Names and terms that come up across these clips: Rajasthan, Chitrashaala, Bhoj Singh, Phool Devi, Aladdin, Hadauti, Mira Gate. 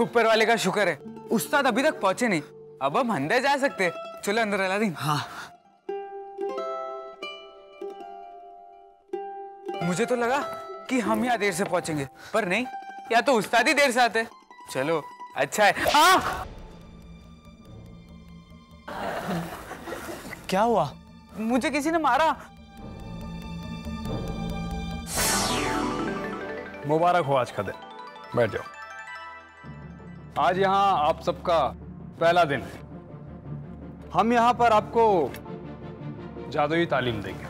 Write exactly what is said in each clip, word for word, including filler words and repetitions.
ऊपर वाले का शुक्र है, उस्ताद अभी तक पहुंचे नहीं। अब हम अंदर जा सकते। चलो अंदर अलादीन। हाँ, मुझे तो लगा कि हम यहाँ देर से पहुंचेंगे, पर नहीं, या तो उस्ताद ही देर से आते। चलो अच्छा है। आ! क्या हुआ? मुझे किसी ने मारा। मुबारक हो आज का दिन। बैठ जाओ। आज यहाँ आप सबका पहला दिन है। हम यहाँ पर आपको जादुई तालीम देंगे।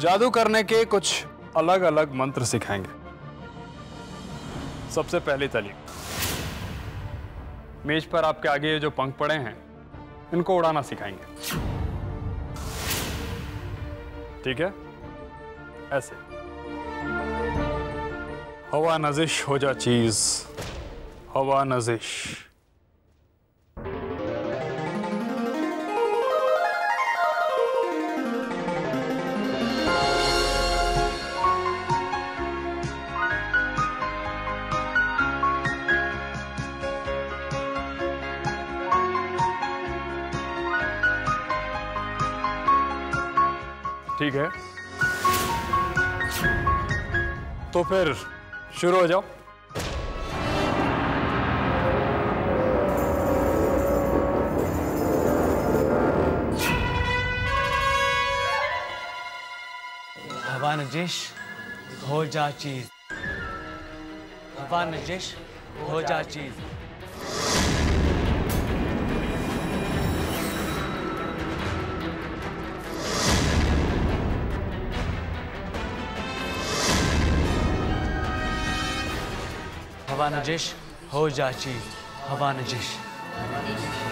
जादू करने के कुछ अलग अलग मंत्र सिखाएंगे। सबसे पहली तालीम, मेज पर आपके आगे जो पंख पड़े हैं इनको उड़ाना सिखाएंगे। ठीक है? ऐसे हवा नजिश हो जा चीज, हवा नजिश। ठीक है, तो फिर शुरू हो जाओ। हवा नजिश हो जा चीज, हवा नजिश हो जा चीज। हवा नजिश हो जा चीज, हवा नजिश।